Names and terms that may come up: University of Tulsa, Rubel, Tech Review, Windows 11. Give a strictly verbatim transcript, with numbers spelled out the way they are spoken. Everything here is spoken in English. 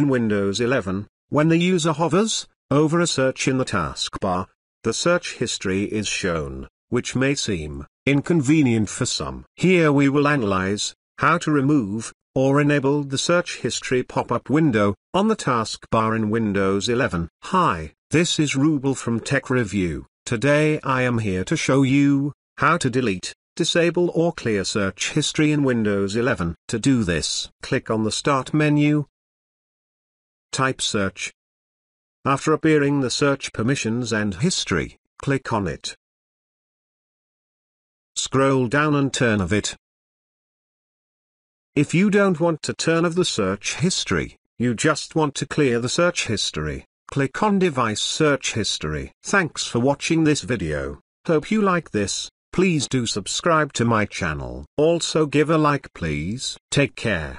In Windows eleven, when the user hovers over a search in the taskbar, the search history is shown, which may seem inconvenient for some. Here we will analyze how to remove or enable the search history pop-up window on the taskbar in Windows eleven. Hi, this is Rubel from Tech Review. Today I am here to show you how to delete, disable or clear search history in Windows eleven. To do this, click on the Start menu, type Search. After appearing the Search Permissions and History, click on it. Scroll down and turn off it. If you don't want to turn off the search history, you just want to clear the search history, click on Device Search History. Thanks for watching this video. Hope you like this. Please do subscribe to my channel. Also give a like please. Take care.